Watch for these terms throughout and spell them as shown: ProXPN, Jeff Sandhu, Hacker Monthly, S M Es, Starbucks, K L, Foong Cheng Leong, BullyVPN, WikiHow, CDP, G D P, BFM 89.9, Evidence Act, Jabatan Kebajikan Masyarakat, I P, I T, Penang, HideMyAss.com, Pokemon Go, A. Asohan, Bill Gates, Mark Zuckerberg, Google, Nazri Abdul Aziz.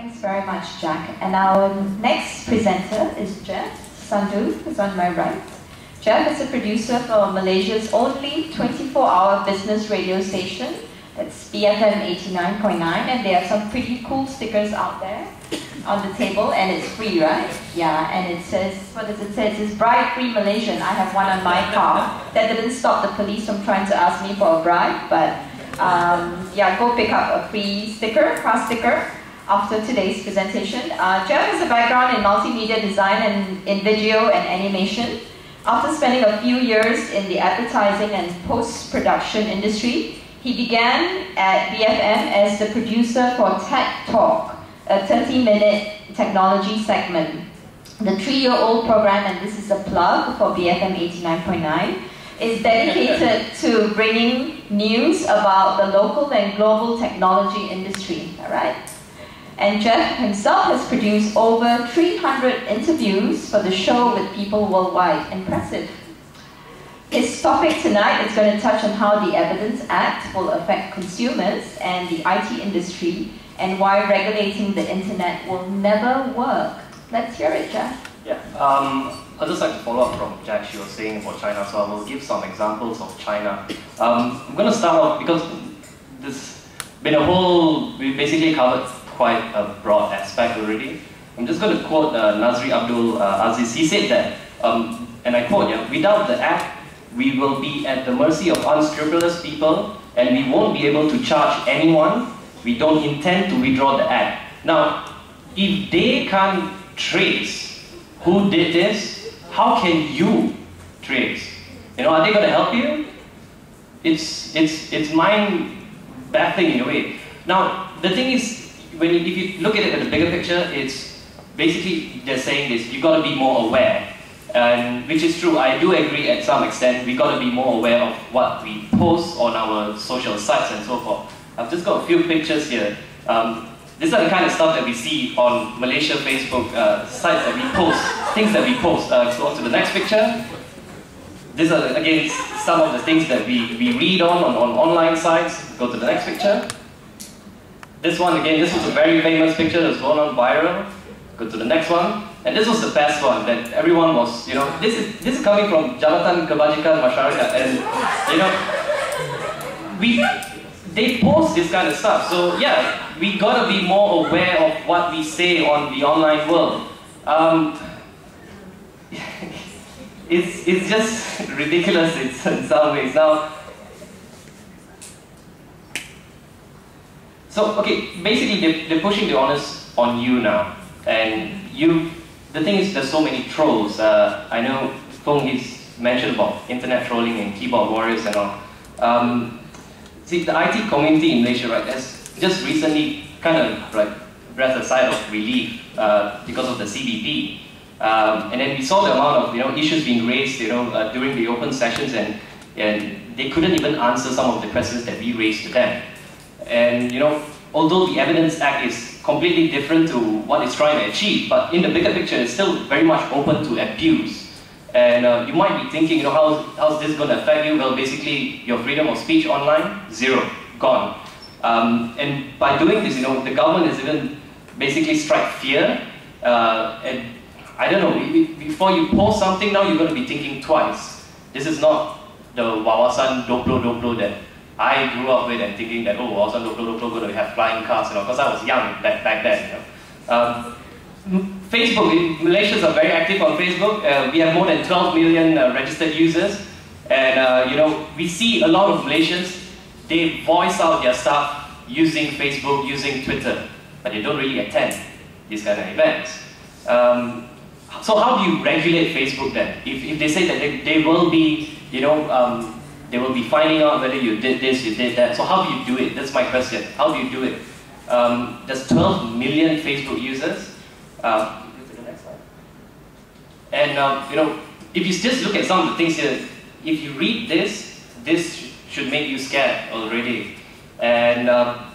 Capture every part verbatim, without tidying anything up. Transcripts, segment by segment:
Thanks very much, Jack. And our next presenter is Jeff Sandhu, who's on my right. Jeff is a producer for Malaysia's only twenty-four hour business radio station. That's B F M eighty-nine point nine, and there are some pretty cool stickers out there on the table, and it's free, right? Yeah, and it says, what does it say? It says, bribe free Malaysian. I have one on my car. That didn't stop the police from trying to ask me for a bribe, but um, yeah, go pick up a free sticker, car sticker, after today's presentation. Uh, Jeff has a background in multimedia design and in video and animation. After spending a few years in the advertising and post-production industry, he began at B F M as the producer for Tech Talk, a thirty minute technology segment. The three year old program, and this is a plug for B F M eighty-nine point nine, is dedicated to bringing news about the local and global technology industry, all right? And Jeff himself has produced over three hundred interviews for the show with people worldwide. Impressive. His topic tonight is going to touch on how the Evidence Act will affect consumers and the I T industry, and why regulating the internet will never work. Let's hear it, Jack. Yeah, um, I'd just like to follow up from Jack. She was saying about China, so I will give some examples of China. Um, I'm going to start off because this been a whole, we basically covered quite a broad aspect already. I'm just going to quote uh, Nazri Abdul uh, Aziz. He said that, um, and I quote, yeah, without the act, we will be at the mercy of unscrupulous people, and we won't be able to charge anyone. We don't intend to withdraw the act. Now, if they can't trace who did this, how can you trace? You know, are they going to help you? It's, it's, it's mind-baffling in a way. Now, the thing is, when you, if you look at it at the bigger picture, it's basically they're saying this, you've got to be more aware. And which is true, I do agree at some extent, we've got to be more aware of what we post on our social sites and so forth. I've just got a few pictures here. Um, these are the kind of stuff that we see on Malaysia Facebook uh, sites that we post, things that we post. Uh, so on to the next picture. These are, again, some of the things that we, we read on, on on online sites. Go to the next picture. This one, again, this was a very famous picture that's gone on viral. Go to the next one. And this was the best one that everyone was, you know, this is, this is coming from Jabatan Kebajikan Masyarakat, and, you know, we, they post this kind of stuff. So, yeah, we gotta be more aware of what we say on the online world. Um, it's, it's just ridiculous it's, in some ways. Now, so, okay, basically they're, they're pushing the onus on you now, and you, the thing is, there's so many trolls. Uh, I know Foong has mentioned about internet trolling and keyboard warriors and all. Um, see, the I T community in Malaysia, right, has just recently kind of like breathed a sigh of relief uh, because of the C D P. Um, and then we saw the amount of you know issues being raised, you know, uh, during the open sessions, and and they couldn't even answer some of the questions that we raised to them. And you know, although the Evidence Act is completely different to what it's trying to achieve, but in the bigger picture, it's still very much open to abuse. And uh, you might be thinking, you know, how's, how's this going to affect you? Well, basically, your freedom of speech online, zero, gone. Um, and by doing this, you know, the government has even basically struck fear. Uh, and I don't know, we, we, before you post something now, you're going to be thinking twice. This is not the wawasan doplo doplo that I grew up with, and thinking that, oh, also local, local, going to have flying cars, you know, because I was young back, back then, you know. Um, Facebook, Malaysians are very active on Facebook. Uh, we have more than twelve million uh, registered users. And, uh, you know, we see a lot of Malaysians, they voice out their stuff using Facebook, using Twitter, but they don't really attend these kind of events. Um, so how do you regulate Facebook then? If, if they say that they, they will be, you know, um, they will be finding out whether you did this, you did that. So how do you do it? That's my question. How do you do it? Um, there's twelve million Facebook users. Um, and uh, you know, if you just look at some of the things here, if you read this, this should make you scared already. And uh,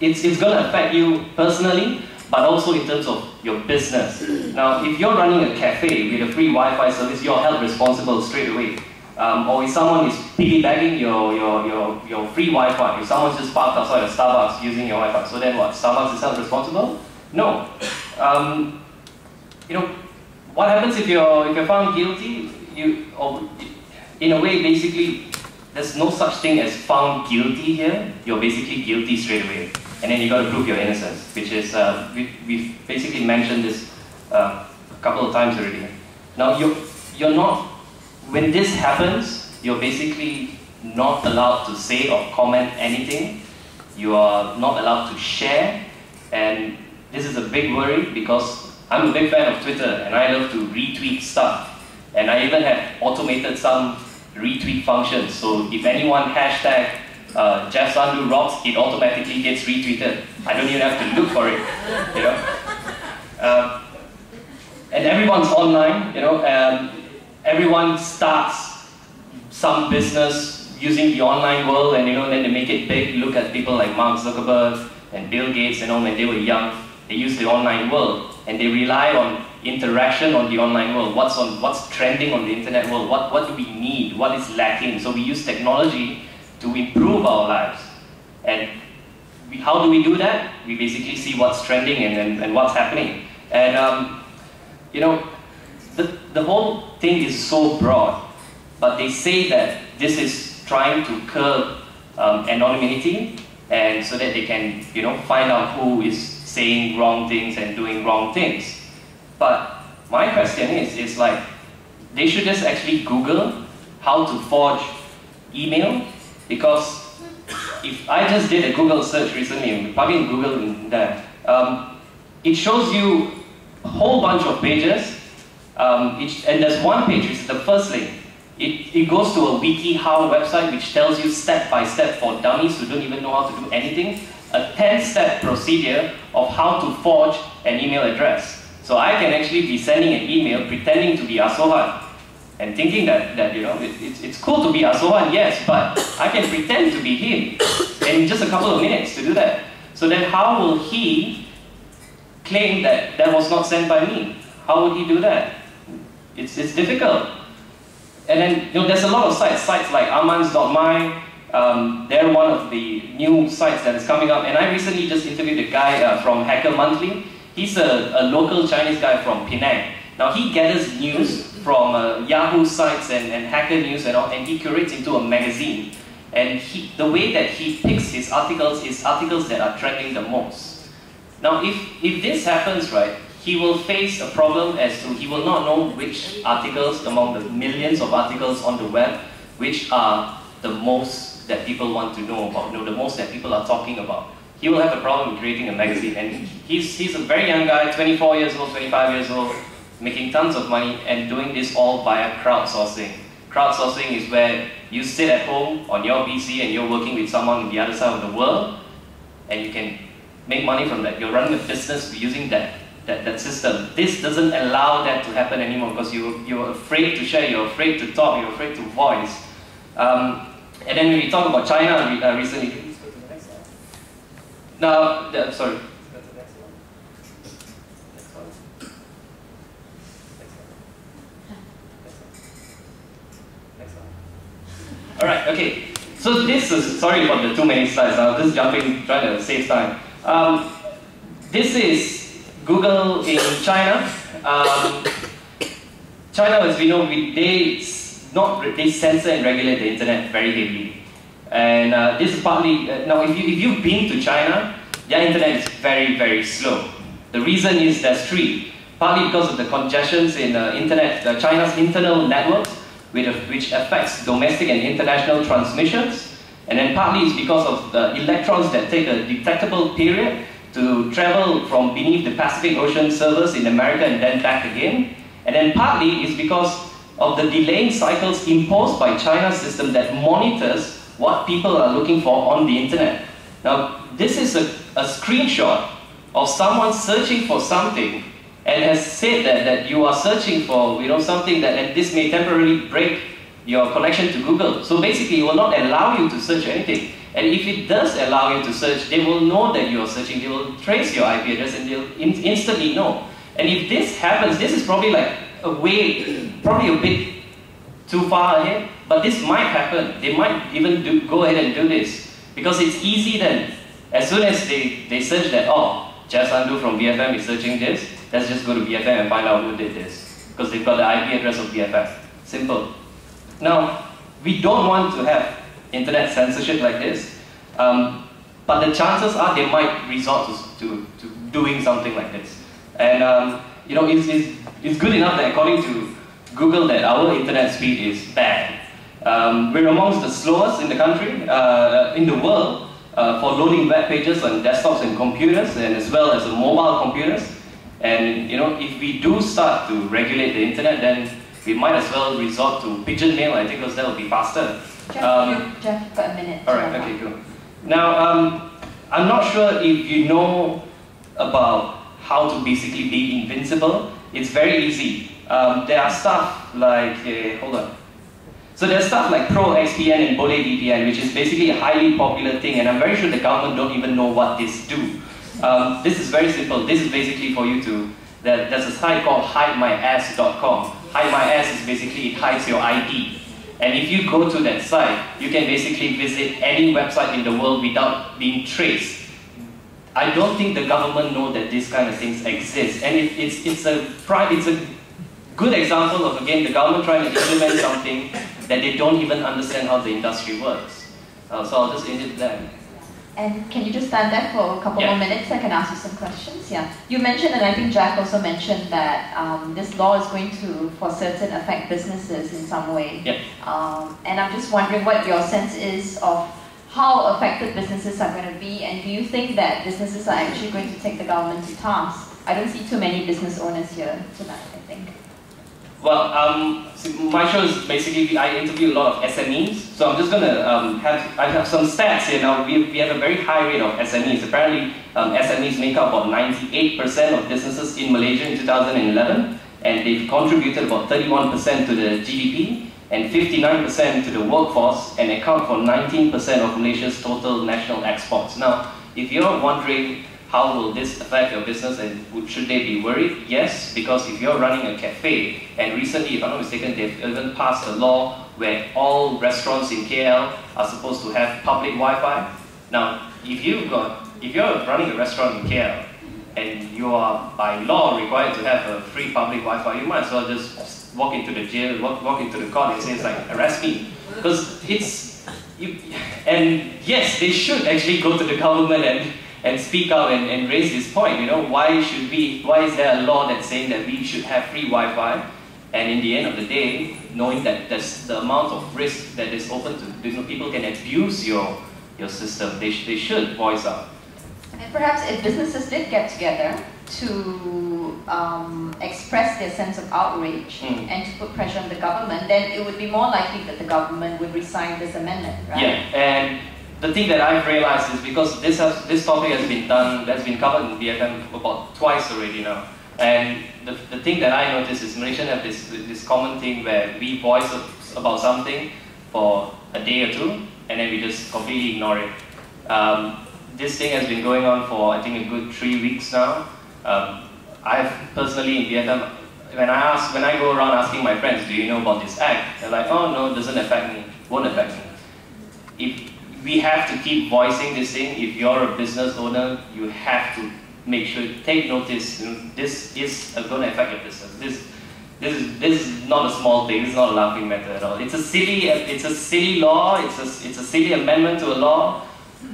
it's, it's going to affect you personally, but also in terms of your business. Now, if you're running a cafe with a free Wi-Fi service, you're held responsible straight away. Um, or if someone is piggybacking your, your, your, your free Wi-Fi, if someone's just parked outside of Starbucks using your Wi-Fi, so then what? Starbucks is self-responsible? No. Um, you know, what happens if you're, if you're found guilty? You, or in a way, basically, there's no such thing as found guilty here. You're basically guilty straight away. And then you got to prove your innocence, which is, uh, we, we've basically mentioned this uh, a couple of times already. Now, you're, you're not, when this happens, you're basically not allowed to say or comment anything. You are not allowed to share. And this is a big worry because I'm a big fan of Twitter and I love to retweet stuff. And I even have automated some retweet functions. So if anyone hashtag uh, Jeff Sandhu rocks, it automatically gets retweeted. I don't even have to look for it, you know. Uh, and everyone's online, you know. Um, everyone starts some business using the online world, and you know, then they make it big. Look at people like Mark Zuckerberg and Bill Gates, you know, when they were young, they used the online world, and they rely on interaction on the online world. What's on, what's trending on the internet world? What, what do we need? What is lacking? So we use technology to improve our lives. And we, how do we do that? We basically see what's trending and, and, and what's happening. And um, you know, the, the whole thing is so broad, but they say that this is trying to curb um, anonymity, and so that they can, you know, find out who is saying wrong things and doing wrong things. But my question is, is like, they should just actually Google how to forge email, because if I just did a Google search recently, plugging Google in there, um, it shows you a whole bunch of pages, um, it, and there's one page, which is the first link. It, it goes to a WikiHow website which tells you step by step for dummies who don't even know how to do anything, a ten-step procedure of how to forge an email address. So I can actually be sending an email pretending to be Asohan and thinking that, that you know, it, it's, it's cool to be Asohan, yes, but I can pretend to be him in just a couple of minutes to do that. So then how will he claim that that was not sent by me? How would he do that? It's, it's difficult. And then you know, there's a lot of sites, sites like Amans dot my, um, they're one of the new sites that is coming up. And I recently just interviewed a guy uh, from Hacker Monthly. He's a, a local Chinese guy from Penang. Now he gathers news from uh, Yahoo sites and, and Hacker News and all, and he curates into a magazine. And he, the way that he picks his articles is articles that are trending the most. Now if, if this happens, right, he will face a problem as to he will not know which articles among the millions of articles on the web, which are the most that people want to know about, you know, the most that people are talking about. He will have a problem with creating a magazine. And he's, he's a very young guy, twenty-four years old, twenty-five years old, making tons of money and doing this all via crowdsourcing. Crowdsourcing is where you sit at home on your P C and you're working with someone on the other side of the world and you can make money from that. You're running a business using that, that, that system. This doesn't allow that to happen anymore because you, you're afraid to share, you're afraid to talk, you're afraid to voice. Um, and then when we talk about China uh, recently, Now, the, sorry. Let's go to the next one. Next one. Next one. Next one. Next one. All right. Okay. So this is sorry for the too many slides. I'm just jumping, trying to save time. Um, this is Google in China. Um, China, as we know, we, they not they censor and regulate the internet very heavily. And uh, this is partly, uh, now if, you, if you've been to China, their internet is very, very slow. The reason is there's three. Partly because of the congestions in uh, internet, uh, China's internal networks, which, which affects domestic and international transmissions. And then partly it's because of the electrons that take a detectable period to travel from beneath the Pacific Ocean surface in America and then back again. And then partly it's because of the delaying cycles imposed by China's system that monitors what people are looking for on the internet. Now, this is a, a screenshot of someone searching for something and has said that, that you are searching for you know, something that and this may temporarily break your connection to Google. So basically, it will not allow you to search anything. And if it does allow you to search, they will know that you are searching. They will trace your I P address and they'll in instantly know. And if this happens, this is probably like a way, probably a bit too far ahead. But this might happen. They might even do, go ahead and do this. Because it's easy then. As soon as they, they search that, oh, Jeff Sandhu from B F M is searching this, let's just go to B F M and find out who did this, because they've got the I P address of B F F. Simple. Now, we don't want to have internet censorship like this, um, but the chances are they might resort to, to doing something like this. And um, you know, it's, it's, it's good enough that according to Google that our internet speed is bad. Um, we're amongst the slowest in the country, uh, in the world, uh, for loading web pages on desktops and computers, and as well as mobile computers. And you know, if we do start to regulate the internet, then we might as well resort to pigeon mail. I think because that will be faster. Jeff, um, Jeff, you've got a minute. All right. Okay. Cool. Now, um, I'm not sure if you know about how to basically be invincible. It's very easy. Um, there are stuff like uh, hold on. So there's stuff like ProXPN and BullyVPN, which is basically a highly popular thing, and I'm very sure the government don't even know what this do. Um, this is very simple. This is basically for you to, there, there's a site called Hide My Ass dot com. HideMyAss is basically, it hides your I D. And if you go to that site, you can basically visit any website in the world without being traced. I don't think the government know that these kind of things exist. And it, it's, it's, a, it's a good example of, again, the government trying to implement something that they don't even understand how the industry works. Uh, so I'll just end it there. And can you just stand there for a couple yeah. more minutes? I can ask you some questions. Yeah. You mentioned, and I think Jack also mentioned, that um, this law is going to, for certain, affect businesses in some way. Yeah. Um, and I'm just wondering what your sense is of how affected businesses are going to be, and do you think that businesses are actually going to take the government to task? I don't see too many business owners here tonight, I think. Well, um, so my show is basically, I interview a lot of S M Es, so I'm just going to um, have, I have some stats here now. We, we have a very high rate of S M Es. Apparently, um, S M Es make up about ninety-eight percent of businesses in Malaysia in two thousand eleven, and they've contributed about thirty-one percent to the G D P, and fifty-nine percent to the workforce, and account for nineteen percent of Malaysia's total national exports. Now, if you're wondering how will this affect your business and should they be worried? Yes, because if you're running a cafe, and recently, if I'm not mistaken, they've even passed a law where all restaurants in K L are supposed to have public Wi-Fi. Now, if, you've got, if you're running a restaurant in K L and you are by law required to have a free public Wi-Fi, you might as well just walk into the jail, walk, walk into the court and say, it's like, arrest me. Because it's, you, and yes, they should actually go to the government and and speak out and, and raise this point. You know, why should we, why is there a law that's saying that we should have free Wi-Fi, and in the end of the day, knowing that there's the amount of risk that is open to, you know, people can abuse your, your system, they, sh they should voice out. And perhaps if businesses did get together to um, express their sense of outrage mm. and to put pressure on the government, then it would be more likely that the government would resign this amendment, right? Yeah, and the thing that I've realized is because this has, this topic has been done, that's been covered in B F M about twice already now. And the, the thing that I noticed is Malaysians have this, this common thing where we voice about something for a day or two, and then we just completely ignore it. Um, this thing has been going on for, I think, a good three weeks now. Um, I've personally, in B F M, when I, ask, when I go around asking my friends, do you know about this act? They're like, oh no, it doesn't affect me, won't affect me. If, We have to keep voicing this thing. If you're a business owner, you have to make sure, take notice, you know, this is going to affect your business. This, this, is, this is not a small thing, it's not a laughing matter at all. It's a silly, it's a silly law, it's a, it's a silly amendment to a law,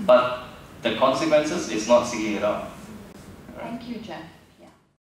but the consequences is not silly at all. Thank you, Jeff.